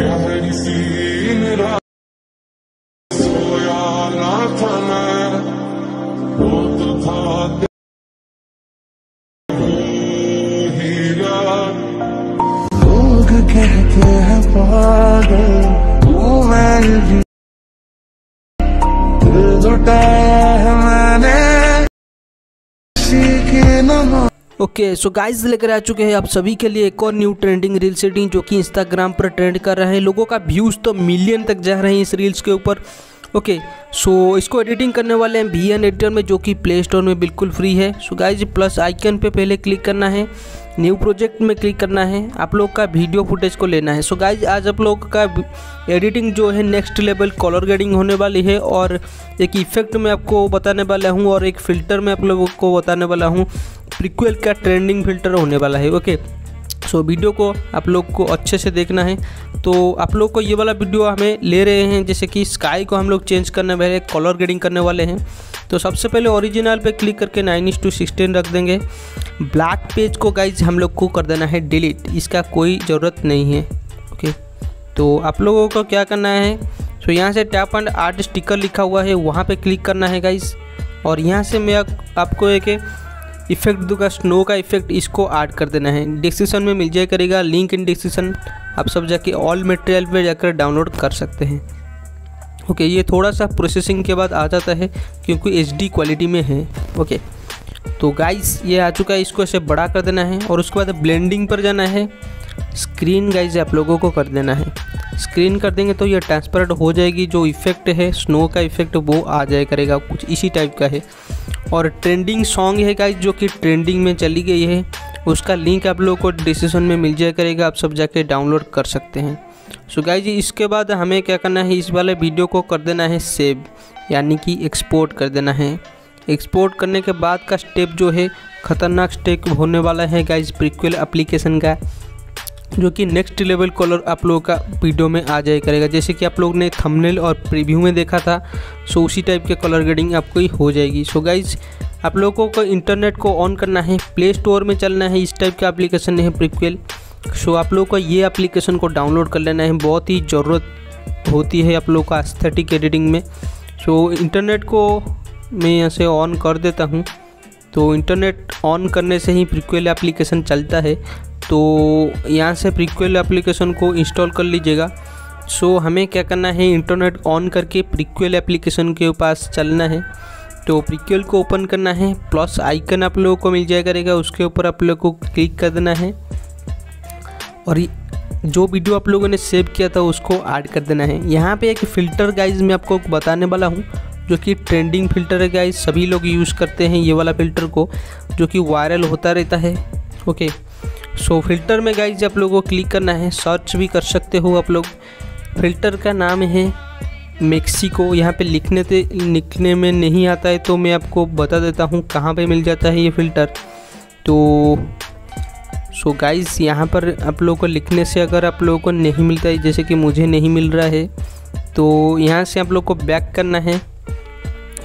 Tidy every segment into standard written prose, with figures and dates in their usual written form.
मेरी सीन रात सोया ना था मैं, वो तो था हीरा। लोग कहते हैं पागल वो मैं भी, दिल लुटाया है मैंने सीखे न। ओके सो गाइज लेकर आ चुके हैं आप सभी के लिए एक और न्यू ट्रेंडिंग रील सेटिंग जो कि इंस्टाग्राम पर ट्रेंड कर रहे हैं। लोगों का व्यूज़ तो मिलियन तक जा रहे हैं इस रील्स के ऊपर। ओके सो इसको एडिटिंग करने वाले हैं VN एडिटर में, जो कि प्ले स्टोर में बिल्कुल फ्री है। सो गाइज प्लस आइकन पे पहले क्लिक करना है, न्यू प्रोजेक्ट में क्लिक करना है, आप लोग का वीडियो फुटेज को लेना है। सो गाइज आज आप लोग का एडिटिंग जो है नेक्स्ट लेवल कलर ग्रेडिंग होने वाली है, और एक इफेक्ट में आपको बताने वाला हूँ, और एक फ़िल्टर में आप लोगों को बताने वाला हूँ। प्रीक्वेल का ट्रेंडिंग फिल्टर होने वाला है। ओके सो वीडियो को आप लोग को अच्छे से देखना है। तो आप लोग को ये वाला वीडियो हमें ले रहे हैं, जैसे कि स्काई को हम लोग चेंज करने वाले, कलर ग्रेडिंग करने वाले हैं। तो सबसे पहले ओरिजिनल पे क्लिक करके 9:16 रख देंगे। ब्लैक पेज को गाइज हम लोग को कर देना है डिलीट, इसका कोई ज़रूरत नहीं है। ओके तो आप लोगों को क्या करना है, सो यहाँ से टैप एंड आर्ट स्टिकर लिखा हुआ है, वहाँ पर क्लिक करना है गाइज। और यहाँ से मैं आपको एक इफेक्ट दूंगा, स्नो का इफेक्ट, इसको ऐड कर देना है। डिस्क्रिप्शन में मिल जाए करेगा लिंक, इन डिस्क्रिप्शन आप सब जाके ऑल मटेरियल पे जाकर डाउनलोड कर सकते हैं। ओके ये थोड़ा सा प्रोसेसिंग के बाद आ जाता है क्योंकि HD क्वालिटी में है। ओके तो गाइस ये आ चुका है, इसको ऐसे बड़ा कर देना है। और उसके बाद ब्लेंडिंग पर जाना है, स्क्रीन गाइज आप लोगों को कर देना है। स्क्रीन कर देंगे तो ये ट्रांसपेरेंट हो जाएगी, जो इफेक्ट है स्नो का इफेक्ट वो आ जाए करेगा, कुछ इसी टाइप का है। और ट्रेंडिंग सॉन्ग है गाइज जो कि ट्रेंडिंग में चली गई है, उसका लिंक आप लोगों को डिस्क्रिप्शन में मिल जाया करेगा, आप सब जाके डाउनलोड कर सकते हैं। सो गाइज इसके बाद हमें क्या करना है, इस वाले वीडियो को कर देना है सेव, यानी कि एक्सपोर्ट कर देना है। एक्सपोर्ट करने के बाद का स्टेप जो है ख़तरनाक स्टेप होने वाला है गाइज प्रीक्वेल एप्लीकेशन का, जो कि नेक्स्ट लेवल कलर आप लोगों का वीडियो में आ जाया करेगा। जैसे कि आप लोग ने थंबनेल और प्रीव्यू में देखा था, सो उसी टाइप के कलर ग्रेडिंग आपको ही हो जाएगी। सो गाइज आप लोगों को इंटरनेट को ऑन करना है, प्ले स्टोर में चलना है, इस टाइप का एप्लीकेशन है प्रीक्वेल। सो आप लोगों को ये एप्लीकेशन को डाउनलोड कर लेना है, बहुत ही ज़रूरत होती है आप लोगों का एस्थेटिक एडिटिंग में। सो इंटरनेट को मैं यहाँ से ऑन कर देता हूँ, तो इंटरनेट ऑन करने से ही प्रीक्वेल एप्लीकेशन चलता है। तो यहाँ से प्रीक्वेल एप्लीकेशन को इंस्टॉल कर लीजिएगा। सो हमें क्या करना है, इंटरनेट ऑन करके प्रीक्वेल एप्लीकेशन के पास चलना है। तो प्रीक्वेल को ओपन करना है, प्लस आइकन आप लोगों को मिल जाया करेगा, उसके ऊपर आप लोगों को क्लिक कर देना है। और जो वीडियो आप लोगों ने सेव किया था उसको ऐड कर देना है। यहाँ पे एक फ़िल्टर गाइज मैं आपको बताने वाला हूँ, जो कि ट्रेंडिंग फ़िल्टर है गाइज, सभी लोग यूज़ करते हैं ये वाला फ़िल्टर को, जो कि वायरल होता रहता है। ओके सो फिल्टर में गाइज आप लोगों को क्लिक करना है, सर्च भी कर सकते हो आप लोग। फ़िल्टर का नाम है मेक्सिको, यहाँ पे लिखने में नहीं आता है तो मैं आपको बता देता हूँ कहाँ पे मिल जाता है ये फ़िल्टर। तो सो गाइज यहाँ पर आप लोगों को लिखने से अगर आप लोगों को नहीं मिलता है, जैसे कि मुझे नहीं मिल रहा है, तो यहाँ से आप लोग को बैक करना है।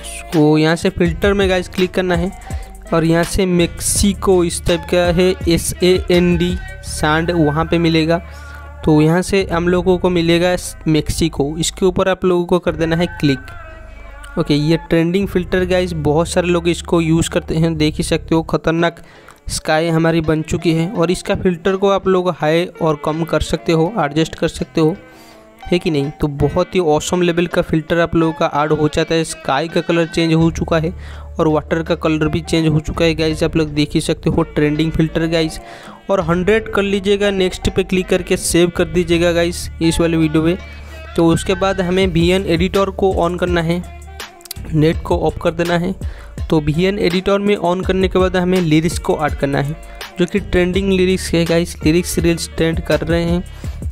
सो यहाँ से फ़िल्टर में गाइज क्लिक करना है, और यहाँ से मेक्सिको इस टाइप का है, SAND सैंड वहाँ पे मिलेगा। तो यहाँ से हम लोगों को मिलेगा मेक्सिको, इसके ऊपर आप लोगों को कर देना है क्लिक। ओके ये ट्रेंडिंग फ़िल्टर गाइज बहुत सारे लोग इसको यूज़ करते हैं, देख ही सकते हो ख़तरनाक स्काई हमारी बन चुकी है। और इसका फ़िल्टर को आप लोग हाई और कम कर सकते हो, एडजस्ट कर सकते हो, है कि नहीं। तो बहुत ही ऑसम लेवल का फ़िल्टर आप लोगों का ऐड हो जाता है। स्काई का कलर चेंज हो चुका है और वाटर का कलर भी चेंज हो चुका है गाइज, आप लोग देख ही सकते हो। ट्रेंडिंग फ़िल्टर गाइज, और 100 कर लीजिएगा, नेक्स्ट पे क्लिक करके सेव कर दीजिएगा गाइज इस वाले वीडियो पे। तो उसके बाद हमें VN एडिटर को ऑन करना है, नेट को ऑफ कर देना है। तो VN एडिटर में ऑन करने के बाद हमें लिरिक्स को ऐड करना है, जो कि ट्रेंडिंग लिरिक्स है गाइज, लिरिक्स रील्स ट्रेंड कर रहे हैं।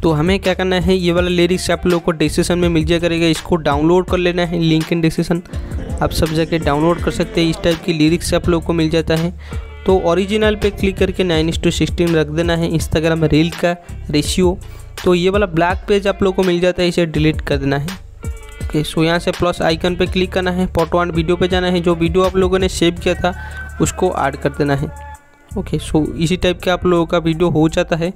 तो हमें क्या करना है, ये वाला लिरिक्स आप लोगों को डिस्क्रिप्शन में मिल जाया करेगा, इसको डाउनलोड कर लेना है, लिंक इन डिस्क्रिप्शन आप सब जाके डाउनलोड कर सकते हैं। इस टाइप की लिरिक्स आप लोगों को मिल जाता है। तो ओरिजिनल पे क्लिक करके 9:16 रख देना है, इंस्टाग्राम रील का रेशियो। तो ये वाला ब्लैक पेज आप लोगों को मिल जाता है, इसे डिलीट कर देना है। ओके सो यहाँ से प्लस आइकन पे क्लिक करना है, फोटो एंड वीडियो पे जाना है, जो वीडियो आप लोगों ने सेव किया था उसको ऐड कर देना है। ओके सो इसी टाइप का आप लोगों का वीडियो हो जाता है।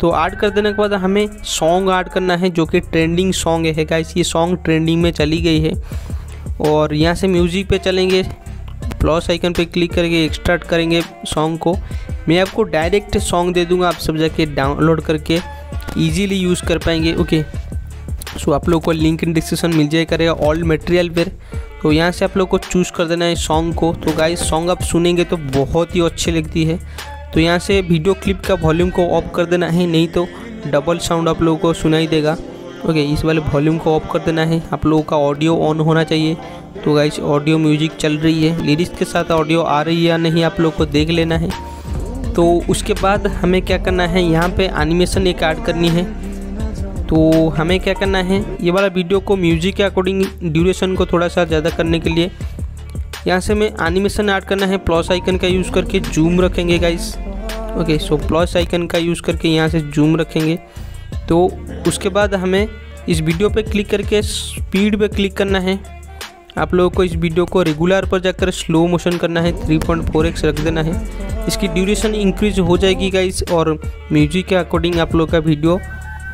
तो ऐड कर देने के बाद हमें सॉन्ग ऐड करना है जो कि ट्रेंडिंग सॉन्ग है गाइस। ये सॉन्ग ट्रेंडिंग में चली गई है और यहाँ से म्यूज़िक पे चलेंगे, प्लस आइकन पे क्लिक करके एक्सट्रैक्ट करेंगे सॉन्ग को। मैं आपको डायरेक्ट सॉन्ग दे दूंगा, आप सब जाके डाउनलोड करके इजीली यूज़ कर पाएंगे। ओके सो आप लोग को लिंक इन डिस्क्रिप्शन मिल जाए करेगा ऑल मटेरियल पर। तो यहाँ से आप लोग को चूज़ कर देना है सॉन्ग को। तो गाइस सॉन्ग आप सुनेंगे तो बहुत ही अच्छी लगती है। तो यहाँ से वीडियो क्लिप का वॉल्यूम को ऑफ कर देना है, नहीं तो डबल साउंड आप लोगों को सुनाई देगा। ओके इस वाले वॉल्यूम को ऑफ कर देना है। आप लोगों का ऑडियो ऑन होना चाहिए। तो गाइस ऑडियो म्यूजिक चल रही है, लिरिक्स के साथ ऑडियो आ रही है या नहीं आप लोग को देख लेना है। तो उसके बाद हमें क्या करना है, यहाँ पे एनिमेशन एक ऐड करनी है। तो हमें क्या करना है, ये वाला वीडियो को म्यूजिक के अकॉर्डिंग ड्यूरेशन को थोड़ा सा ज़्यादा करने के लिए यहाँ से मैं एनिमेशन ऐड करना है। प्लस आइकन का यूज़ करके जूम रखेंगे guys. Okay so plus icon का यूज़ करके यहाँ से जूम रखेंगे। तो उसके बाद हमें इस वीडियो पे क्लिक करके स्पीड पे क्लिक करना है। आप लोगों को इस वीडियो को रेगुलर पर जाकर स्लो मोशन करना है, 3.4x रख देना है। इसकी ड्यूरेशन इंक्रीज हो जाएगी गाइस और म्यूजिक के अकॉर्डिंग आप लोग का वीडियो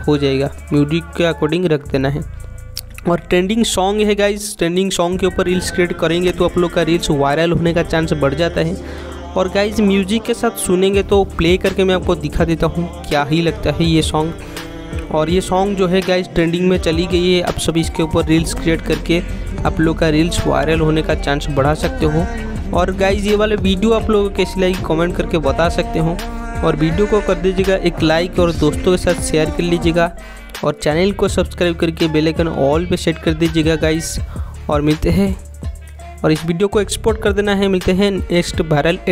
हो जाएगा, म्यूजिक के अकॉर्डिंग रख देना है। और ट्रेंडिंग सॉन्ग है गाइस, ट्रेंडिंग सॉन्ग के ऊपर रील्स क्रिएट करेंगे तो आप लोग का रील्स वायरल होने का चांस बढ़ जाता है। और गाइस म्यूजिक के साथ सुनेंगे तो प्ले करके मैं आपको दिखा देता हूँ क्या ही लगता है ये सॉन्ग। और ये सॉन्ग जो है गाइस ट्रेंडिंग में चली गई है। आप सब इसके ऊपर रील्स क्रिएट करके आप लोग का रील्स वायरल होने का चांस बढ़ा सकते हो। और गाइस ये वाले वीडियो आप लोग कैसी लगी कमेंट करके बता सकते हो। और वीडियो को कर दीजिएगा एक लाइक और दोस्तों के साथ शेयर कर लीजिएगा। और चैनल को सब्सक्राइब करके बेल आइकन ऑल पे सेट कर दीजिएगा गाइस। और मिलते हैं, और इस वीडियो को एक्सपोर्ट कर देना है। मिलते हैं नेक्स्ट वायरल।